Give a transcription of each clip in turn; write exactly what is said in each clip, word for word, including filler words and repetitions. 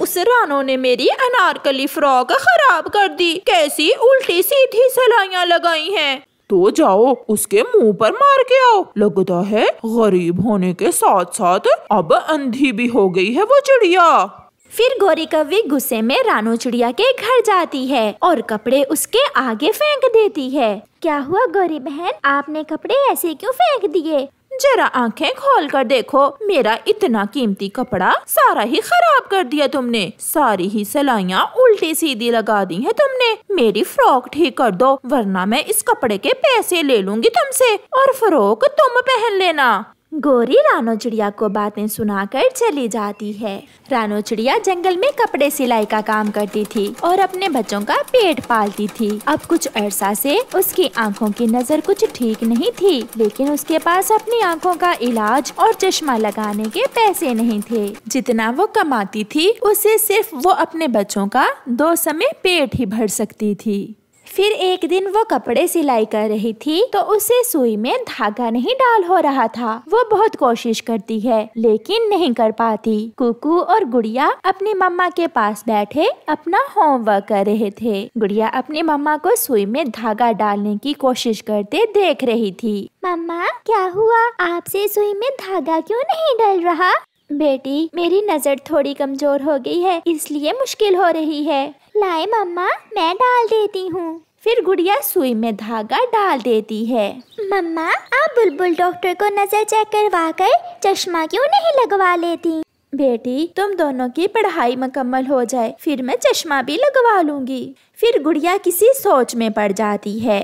उस रानो ने मेरी अनारकली फ्रॉक खराब कर दी। कैसी उल्टी सीधी सलाइयाँ लगाई हैं। तो जाओ उसके मुंह पर मार के आओ। लगता है गरीब होने के साथ साथ अब अंधी भी हो गई है वो चिड़िया। फिर गौरी कौवे गुस्से में रानो चिड़िया के घर जाती है और कपड़े उसके आगे फेंक देती है। क्या हुआ गौरी बहन, आपने कपड़े ऐसे क्यों फेंक दिए? जरा आंखें खोल कर देखो, मेरा इतना कीमती कपड़ा सारा ही खराब कर दिया तुमने। सारी ही सलाइयाँ उल्टी सीधी लगा दी है तुमने। मेरी फ्रॉक ठीक कर दो वरना मैं इस कपड़े के पैसे ले लूँगी तुमसे और फ्रॉक तुम पहन लेना। गौरी रानो चिड़िया को बातें सुनाकर चली जाती है। रानो चिड़िया जंगल में कपड़े सिलाई का काम करती थी और अपने बच्चों का पेट पालती थी। अब कुछ अरसा से उसकी आंखों की नज़र कुछ ठीक नहीं थी, लेकिन उसके पास अपनी आंखों का इलाज और चश्मा लगाने के पैसे नहीं थे। जितना वो कमाती थी उससे सिर्फ वो अपने बच्चों का दो समय पेट ही भर सकती थी। फिर एक दिन वो कपड़े सिलाई कर रही थी तो उसे सुई में धागा नहीं डाल हो रहा था। वो बहुत कोशिश करती है लेकिन नहीं कर पाती। कुकू और गुड़िया अपनी मम्मा के पास बैठे अपना होमवर्क कर रहे थे। गुड़िया अपनी मम्मा को सुई में धागा डालने की कोशिश करते देख रही थी। मम्मा क्या हुआ, आपसे सुई में धागा क्यों नहीं डल रहा? बेटी मेरी नज़र थोड़ी कमजोर हो गई है इसलिए मुश्किल हो रही है। लाए मम्मा मैं डाल देती हूँ। फिर गुड़िया सुई में धागा डाल देती है। मम्मा आप बुलबुल डॉक्टर को नज़र चेक करवा कर चश्मा क्यों नहीं लगवा लेती? बेटी तुम दोनों की पढ़ाई मुकम्मल हो जाए फिर मैं चश्मा भी लगवा लूँगी। फिर गुड़िया किसी सोच में पड़ जाती है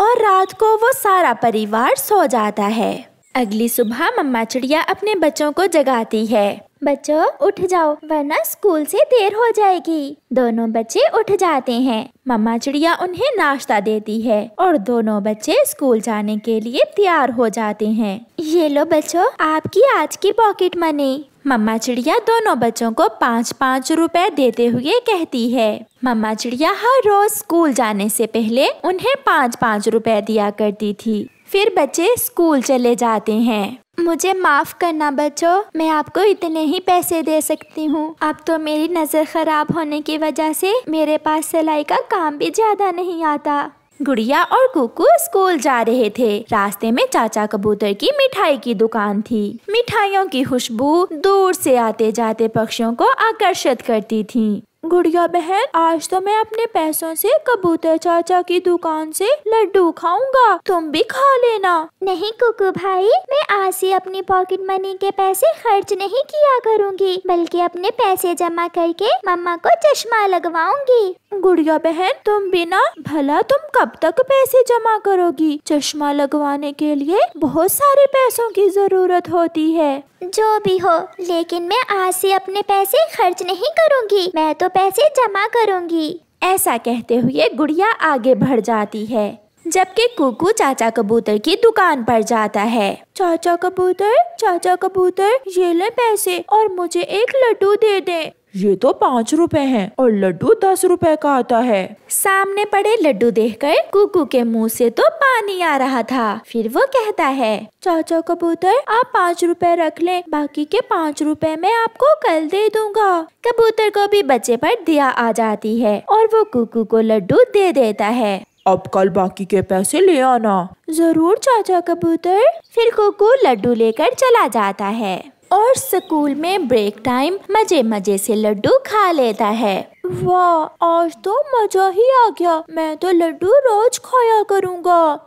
और रात को वो सारा परिवार सो जाता है। अगली सुबह मम्मा चिड़िया अपने बच्चों को जगाती है। बच्चों उठ जाओ वरना स्कूल से देर हो जाएगी। दोनों बच्चे उठ जाते हैं। मम्मा चिड़िया उन्हें नाश्ता देती है और दोनों बच्चे स्कूल जाने के लिए तैयार हो जाते हैं। ये लो बच्चों आपकी आज की पॉकेट मनी। मम्मा चिड़िया दोनों बच्चों को पाँच पाँच रुपए देते हुए कहती है। मम्मा चिड़िया हर रोज स्कूल जाने से पहले उन्हें पाँच पाँच रुपए दिया करती थी। फिर बच्चे स्कूल चले जाते हैं। मुझे माफ़ करना बच्चों, मैं आपको इतने ही पैसे दे सकती हूँ। अब तो मेरी नज़र ख़राब होने की वजह से मेरे पास सिलाई का काम भी ज़्यादा नहीं आता। गुड़िया और कुकू स्कूल जा रहे थे। रास्ते में चाचा कबूतर की मिठाई की दुकान थी। मिठाइयों की खुशबू दूर से आते जाते पक्षियों को आकर्षित करती थी। गुड़िया बहन आज तो मैं अपने पैसों से कबूतर चाचा की दुकान से लड्डू खाऊंगा, तुम भी खा लेना। नहीं कुकू भाई, मैं आज से अपनी पॉकेट मनी के पैसे खर्च नहीं किया करूंगी, बल्कि अपने पैसे जमा करके मम्मा को चश्मा लगवाऊंगी। गुड़िया बहन तुम भी ना, भला तुम कब तक पैसे जमा करोगी? चश्मा लगवाने के लिए बहुत सारे पैसों की जरूरत होती है। जो भी हो, लेकिन मैं आज से अपने पैसे खर्च नहीं करूंगी, मैं तो पैसे जमा करूंगी। ऐसा कहते हुए गुड़िया आगे बढ़ जाती है, जबकि कुकू चाचा कबूतर की दुकान पर जाता है। चाचा कबूतर, चाचा कबूतर ये ले पैसे और मुझे एक लड्डू दे दे। ये तो पाँच रुपए हैं और लड्डू दस रुपए का आता है। सामने पड़े लड्डू देखकर कुकू के मुंह से तो पानी आ रहा था। फिर वो कहता है, चाचा कबूतर आप पाँच रुपए रख लें, बाकी के पाँच रुपए मैं आपको कल दे दूंगा। कबूतर को भी बच्चे पर दिया आ जाती है और वो कुकू को लड्डू दे देता है। अब कल बाकी के पैसे ले आना। जरूर चाचा कबूतर। फिर कुकू लड्डू लेकर चला जाता है और स्कूल में ब्रेक टाइम मजे मजे से लड्डू खा लेता है। वाह आज तो मजा ही आ गया, मैं तो लड्डू रोज खाया करूँगा।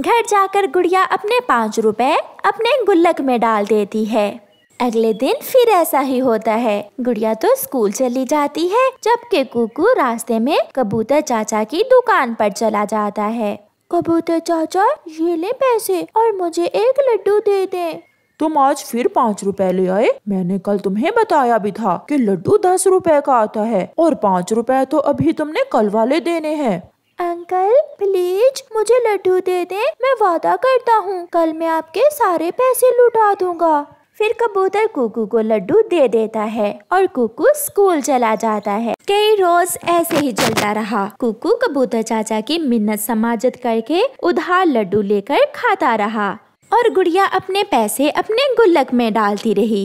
घर जाकर गुड़िया अपने पाँच रुपए अपने गुल्लक में डाल देती है। अगले दिन फिर ऐसा ही होता है। गुड़िया तो स्कूल चली जाती है, जबकि कुकू रास्ते में कबूतर चाचा की दुकान पर चला जाता है। कबूतर चाचा ये ले पैसे और मुझे एक लड्डू दे दे। तुम आज फिर पाँच रुपए ले आए, मैंने कल तुम्हें बताया भी था कि लड्डू दस रुपए का आता है और पाँच रुपए तो अभी तुमने कल वाले देने हैं। अंकल प्लीज मुझे लड्डू दे दे, मैं वादा करता हूँ कल मैं आपके सारे पैसे लुटा दूंगा। फिर कबूतर कुकू को लड्डू दे देता है और कुकू स्कूल चला जाता है। कई रोज ऐसे ही चलता रहा। कुकू कबूतर चाचा की मिन्नत समाजत करके उधार लड्डू लेकर खाता रहा और गुड़िया अपने पैसे अपने गुल्लक में डालती रही।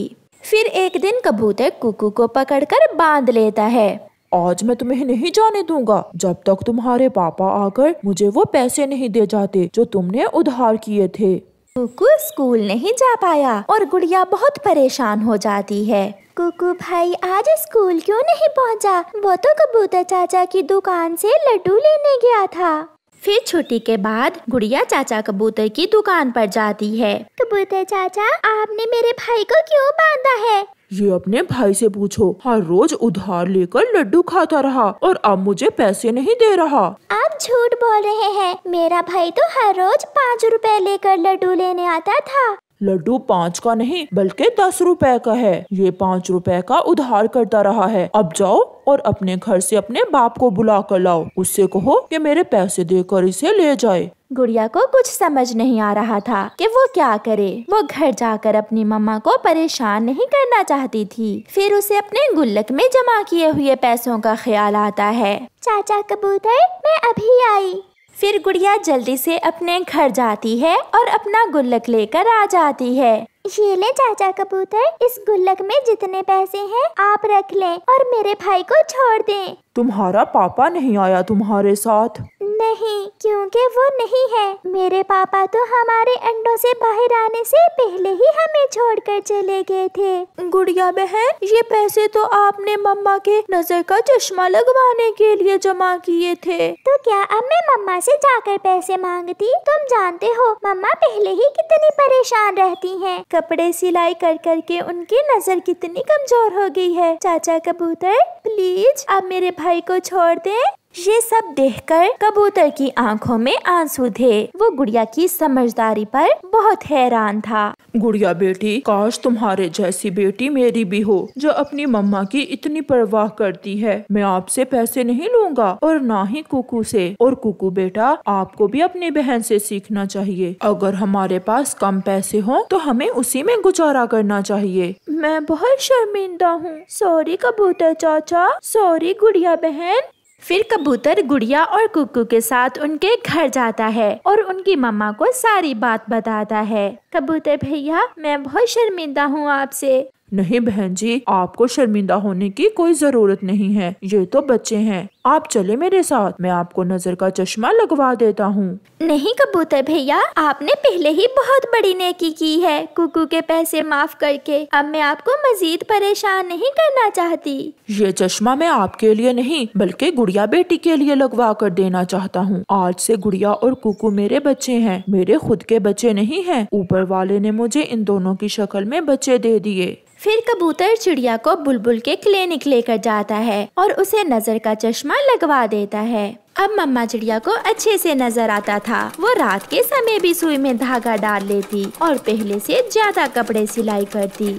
फिर एक दिन कबूतर कुकू को पकड़कर बांध लेता है। आज मैं तुम्हें नहीं जाने दूंगा जब तक तुम्हारे पापा आकर मुझे वो पैसे नहीं दे जाते जो तुमने उधार किए थे। कुकू स्कूल नहीं जा पाया और गुड़िया बहुत परेशान हो जाती है। कुकू भाई आज स्कूल क्यों नहीं पहुंचा? वो तो कबूतर चाचा की दुकान से लड्डू लेने गया था। फिर छुट्टी के बाद गुड़िया चाचा कबूतर की दुकान पर जाती है। कबूतर चाचा आपने मेरे भाई को क्यों बांधा है? ये अपने भाई से पूछो, हर रोज उधार लेकर लड्डू खाता रहा और अब मुझे पैसे नहीं दे रहा। आप झूठ बोल रहे हैं, मेरा भाई तो हर रोज पाँच रुपए लेकर लड्डू लेने आता था। लड्डू पाँच का नहीं बल्कि दस रुपए का है। ये पाँच रुपए का उधार करता रहा है। अब जाओ और अपने घर से अपने बाप को बुला कर लाओ, उससे कहो कि मेरे पैसे देकर इसे ले जाए। गुड़िया को कुछ समझ नहीं आ रहा था कि वो क्या करे। वो घर जाकर अपनी मम्मा को परेशान नहीं करना चाहती थी। फिर उसे अपने गुल्लक में जमा किए हुए पैसों का ख्याल आता है। चाचा कबूतर मैं अभी आई। फिर गुड़िया जल्दी से अपने घर जाती है और अपना गुल्लक लेकर आ जाती है। ये ले चाचा कबूतर, इस गुल्लक में जितने पैसे हैं आप रख लें और मेरे भाई को छोड़ दें। तुम्हारा पापा नहीं आया तुम्हारे साथ? नहीं, क्योंकि वो नहीं है। मेरे पापा तो हमारे अंडों से बाहर आने से पहले ही हमें छोड़कर चले गए थे। गुड़िया बहन, ये पैसे तो आपने मम्मा के नजर का चश्मा लगवाने के लिए जमा किए थे। तो क्या अब मैं मम्मा से जाकर पैसे मांगती? तुम जानते हो मम्मा पहले ही कितनी परेशान रहती है। कपड़े सिलाई कर कर के उनकी नजर कितनी कमजोर हो गई है। चाचा कबूतर प्लीज आप मेरे भाई को छोड़ दें। ये सब देखकर कबूतर की आंखों में आंसू थे। वो गुड़िया की समझदारी पर बहुत हैरान था। गुड़िया बेटी, काश तुम्हारे जैसी बेटी मेरी भी हो जो अपनी मम्मा की इतनी परवाह करती है। मैं आपसे पैसे नहीं लूँगा और ना ही कुकू से। और कुकू बेटा, आपको भी अपनी बहन से सीखना चाहिए। अगर हमारे पास कम पैसे हों तो हमें उसी में गुजारा करना चाहिए। मैं बहुत शर्मिंदा हूँ। सॉरी कबूतर चाचा, सॉरी गुड़िया बहन। फिर कबूतर गुड़िया और कुकू के साथ उनके घर जाता है और उनकी मम्मा को सारी बात बताता है। कबूतर भैया, मैं बहुत शर्मिंदा हूँ आपसे। नहीं बहन जी, आपको शर्मिंदा होने की कोई जरूरत नहीं है। ये तो बच्चे हैं, आप चले मेरे साथ, मैं आपको नजर का चश्मा लगवा देता हूँ। नहीं कबूतर भैया, आपने पहले ही बहुत बड़ी नेकी की है कुकू के पैसे माफ करके। अब मैं आपको मजीद परेशान नहीं करना चाहती। ये चश्मा मैं आपके लिए नहीं बल्कि गुड़िया बेटी के लिए लगवा कर देना चाहता हूँ। आज से गुड़िया और कुकू मेरे बच्चे हैं, मेरे खुद के बच्चे नहीं है। ऊपर वाले ने मुझे इन दोनों की शक्ल में बच्चे दे दिए। फिर कबूतर चिड़िया को बुलबुल के क्लिनिक लेकर जाता है और उसे नजर का चश्मा लगवा देता है। अब मम्मा चिड़िया को अच्छे से नजर आता था। वो रात के समय भी सुई में धागा डाल लेती और पहले से ज्यादा कपड़े सिलाई करती।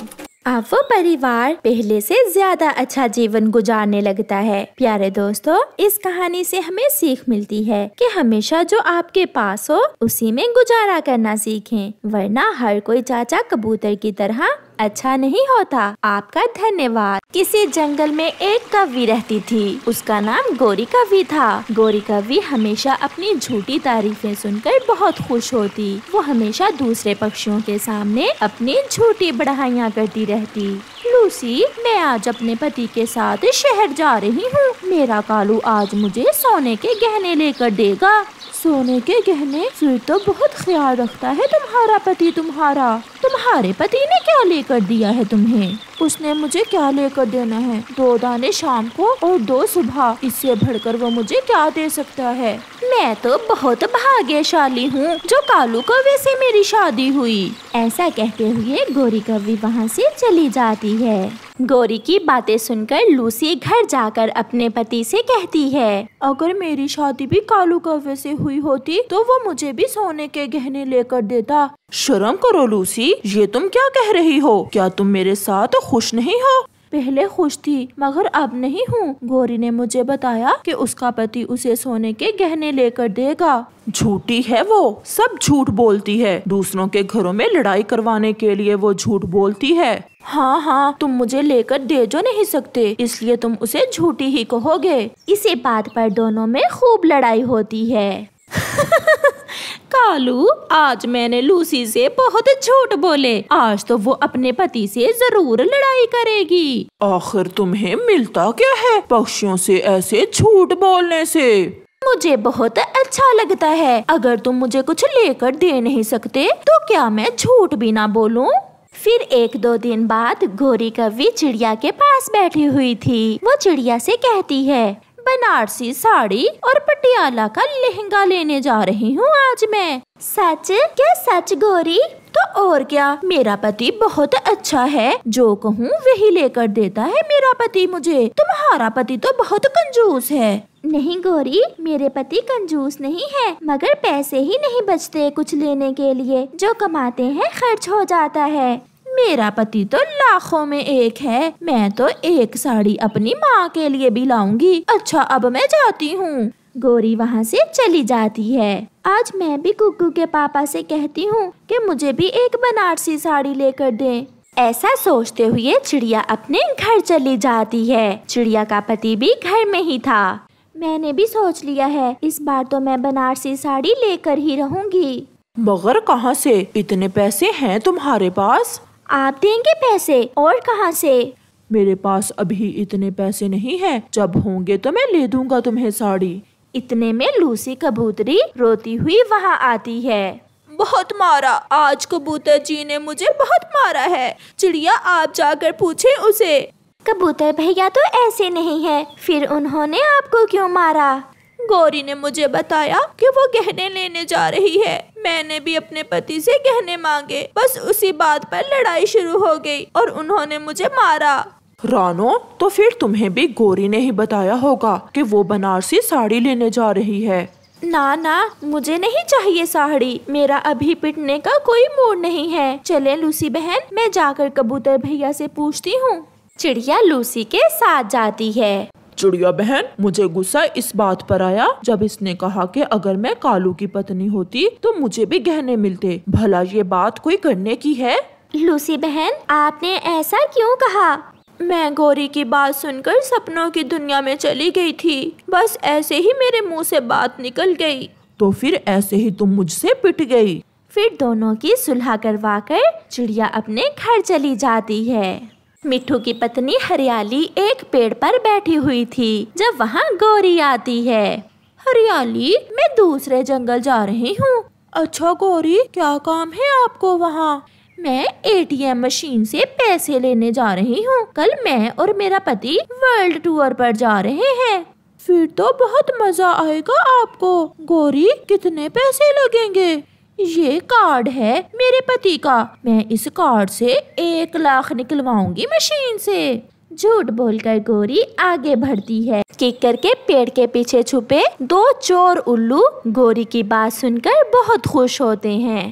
अब वो परिवार पहले से ज्यादा अच्छा जीवन गुजारने लगता है। प्यारे दोस्तों, इस कहानी से हमें सीख मिलती है कि हमेशा जो आपके पास हो उसी में गुजारा करना सीखें, वरना हर कोई चाचा कबूतर की तरह अच्छा नहीं होता। आपका धन्यवाद। किसी जंगल में एक कौवी रहती थी, उसका नाम गोरी कौवी था। गोरी कौवी हमेशा अपनी झूठी तारीफें सुनकर बहुत खुश होती। वो हमेशा दूसरे पक्षियों के सामने अपनी झूठी बढ़ाइयाँ करती रहती। लूसी, मैं आज अपने पति के साथ शहर जा रही हूँ। मेरा कालू आज मुझे सोने के गहने लेकर देगा। सोने के गहने? फिर तो बहुत ख्याल रखता है तुम्हारा पति तुम्हारा। तुम्हारे पति ने क्या लेकर दिया है तुम्हें? उसने मुझे क्या लेकर देना है? दो दाने शाम को और दो सुबह, इससे बढ़कर वो मुझे क्या दे सकता है? मैं तो बहुत भाग्यशाली हूँ जो कालू कौवे से मेरी शादी हुई। ऐसा कहते हुए गोरी कौवी वहाँ से चली जाती है। गोरी की बातें सुनकर लूसी घर जाकर अपने पति से कहती है, अगर मेरी शादी भी कालू कौवे से हुई होती तो वो मुझे भी सोने के गहने लेकर देता। शर्म करो लूसी, ये तुम क्या कह रही हो? क्या तुम मेरे साथ खुश नहीं हो? पहले खुश थी मगर अब नहीं हूँ। गोरी ने मुझे बताया कि उसका पति उसे सोने के गहने लेकर देगा। झूठी है वो, सब झूठ बोलती है। दूसरों के घरों में लड़ाई करवाने के लिए वो झूठ बोलती है। हाँ हाँ, तुम मुझे लेकर दे जो नहीं सकते, इसलिए तुम उसे झूठी ही कहोगे। इसी बात पर दोनों में खूब लड़ाई होती है। कालू, आज मैंने लूसी से बहुत झूठ बोले। आज तो वो अपने पति से जरूर लड़ाई करेगी। आखिर तुम्हें मिलता क्या है पक्षियों से ऐसे झूठ बोलने से? मुझे बहुत अच्छा लगता है। अगर तुम मुझे कुछ लेकर दे नहीं सकते तो क्या मैं झूठ भी ना बोलूं? फिर एक दो दिन बाद गोरी कौवी चिड़िया के पास बैठी हुई थी। वो चिड़िया से कहती है, बनारसी साड़ी और पटियाला का लहंगा लेने जा रही हूँ आज मैं। सच? क्या सच गोरी? तो और क्या, मेरा पति बहुत अच्छा है, जो कहूँ वही लेकर देता है मेरा पति मुझे। तुम्हारा पति तो बहुत कंजूस है। नहीं गोरी, मेरे पति कंजूस नहीं है, मगर पैसे ही नहीं बचते कुछ लेने के लिए। जो कमाते हैं खर्च हो जाता है। मेरा पति तो लाखों में एक है। मैं तो एक साड़ी अपनी माँ के लिए भी लाऊंगी। अच्छा, अब मैं जाती हूँ। गोरी वहाँ से चली जाती है। आज मैं भी कुकू के पापा से कहती हूँ कि मुझे भी एक बनारसी साड़ी लेकर दें। ऐसा सोचते हुए चिड़िया अपने घर चली जाती है। चिड़िया का पति भी घर में ही था। मैंने भी सोच लिया है, इस बार तो मैं बनारसी साड़ी लेकर ही रहूँगी। मगर कहाँ से इतने पैसे हैं तुम्हारे पास? आप देंगे पैसे, और कहाँ से? मेरे पास अभी इतने पैसे नहीं हैं, जब होंगे तो मैं ले दूंगा तुम्हें साड़ी। इतने में लूसी कबूतरी रोती हुई वहाँ आती है। बहुत मारा, आज कबूतर जी ने मुझे बहुत मारा है। चिड़िया, आप जाकर पूछे उसे। कबूतर भैया तो ऐसे नहीं है, फिर उन्होंने आपको क्यों मारा? गौरी ने मुझे बताया कि वो गहने लेने जा रही है। मैंने भी अपने पति से गहने मांगे, बस उसी बात पर लड़ाई शुरू हो गई और उन्होंने मुझे मारा। रानो, तो फिर तुम्हें भी गौरी ने ही बताया होगा कि वो बनारसी साड़ी लेने जा रही है। ना ना, मुझे नहीं चाहिए साड़ी, मेरा अभी पिटने का कोई मूड नहीं है। चले लूसी बहन, मैं जाकर कबूतर भैया से पूछती हूँ। चिड़िया लूसी के साथ जाती है। चिड़िया बहन, मुझे गुस्सा इस बात पर आया जब इसने कहा कि अगर मैं कालू की पत्नी होती तो मुझे भी गहने मिलते। भला ये बात कोई करने की है? लूसी बहन, आपने ऐसा क्यों कहा? मैं गौरी की बात सुनकर सपनों की दुनिया में चली गई थी। बस ऐसे ही मेरे मुंह से बात निकल गई। तो फिर ऐसे ही तुम मुझसे पिट गई? फिर दोनों की सुलह करवा कर चिड़िया अपने घर चली जाती है। मिट्ठू की पत्नी हरियाली एक पेड़ पर बैठी हुई थी जब वहाँ गौरी आती है। हरियाली, मैं दूसरे जंगल जा रही हूँ। अच्छा गौरी, क्या काम है आपको वहाँ? मैं एटीएम मशीन से पैसे लेने जा रही हूँ। कल मैं और मेरा पति वर्ल्ड टूर पर जा रहे हैं। फिर तो बहुत मजा आएगा आपको। गौरी, कितने पैसे लगेंगे? ये कार्ड है मेरे पति का, मैं इस कार्ड से एक लाख निकलवाऊंगी मशीन से। झूठ बोलकर गोरी आगे बढ़ती है। कीकर के पेड़ के पीछे छुपे दो चोर उल्लू गोरी की बात सुनकर बहुत खुश होते हैं।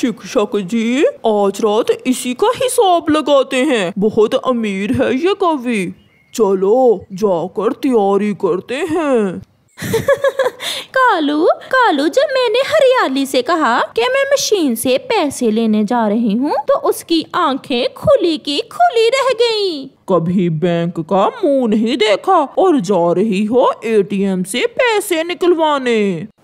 शिक्षक जी, आज रात इसी का हिसाब लगाते हैं। बहुत अमीर है ये कवि। चलो जाकर तैयारी करते हैं। कालू, कालू, जब मैंने हरियाली से कहा कि मैं मशीन से पैसे लेने जा रही हूँ तो उसकी आंखें खुली की खुली रह गईं। कभी बैंक का मुंह नहीं देखा और जा रही हो एटीएम से पैसे निकलवाने।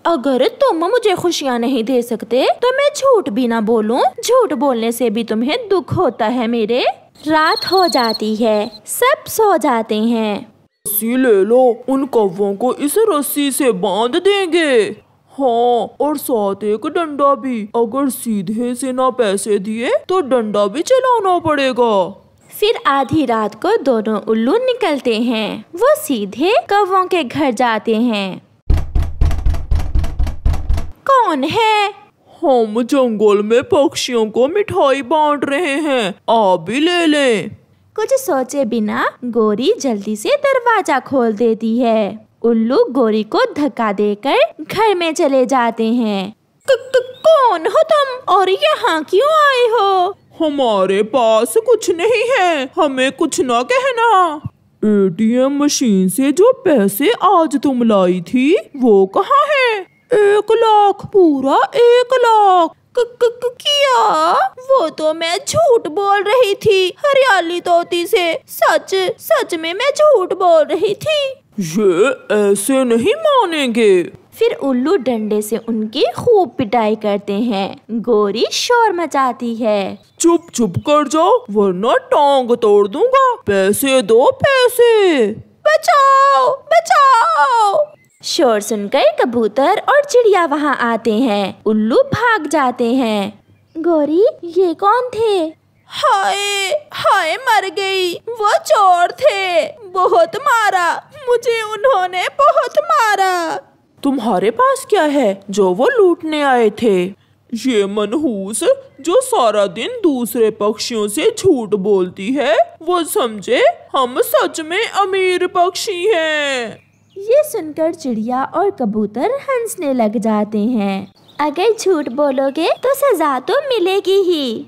अगर तुम मुझे खुशियाँ नहीं दे सकते तो मैं झूठ भी ना बोलूँ। झूठ बोलने से भी तुम्हें दुख होता है मेरे। रात हो जाती है, सब सो जाते हैं। रस्सी ले लो, उन कौवों को इस रस्सी से बांध देंगे। हाँ, और साथ एक डंडा भी। अगर सीधे से ना पैसे दिए तो डंडा भी चलाना पड़ेगा। फिर आधी रात को दोनों उल्लू निकलते हैं। वो सीधे कौवों के घर जाते हैं। कौन है? हम जंगल में पक्षियों को मिठाई बांट रहे हैं, आप भी ले लें। कुछ सोचे बिना गोरी जल्दी से दरवाजा खोल देती है। उल्लू गोरी को धक्का देकर घर में चले जाते हैं। कौन हो तुम और यहाँ क्यों आए हो? हमारे पास कुछ नहीं है, हमें कुछ ना कहना। एटीएम मशीन से जो पैसे आज तुम लाई थी वो कहाँ है? एक लाख, पूरा एक लाख। किया? वो तो मैं झूठ बोल रही थी हरियाली तोती से। सच सच में मैं झूठ बोल रही थी। ये ऐसे नहीं मानेंगे। फिर उल्लू डंडे से उनकी खूब पिटाई करते हैं। गोरी शोर मचाती है, चुप चुप कर जाओ वरना टांग तोड़ दूंगा, पैसे दो पैसे, बचाओ बचाओ। शोर सुनकर कबूतर और चिड़िया वहाँ आते हैं। उल्लू भाग जाते हैं। गोरी, ये कौन थे? हाय हाय मर गई, वो चोर थे, बहुत मारा मुझे उन्होंने, बहुत मारा। तुम्हारे पास क्या है जो वो लूटने आए थे? ये मनहूस जो सारा दिन दूसरे पक्षियों से झूठ बोलती है, वो समझे हम सच में अमीर पक्षी हैं। ये सुनकर चिड़िया और कबूतर हंसने लग जाते हैं। अगर झूठ बोलोगे तो सजा तो मिलेगी ही।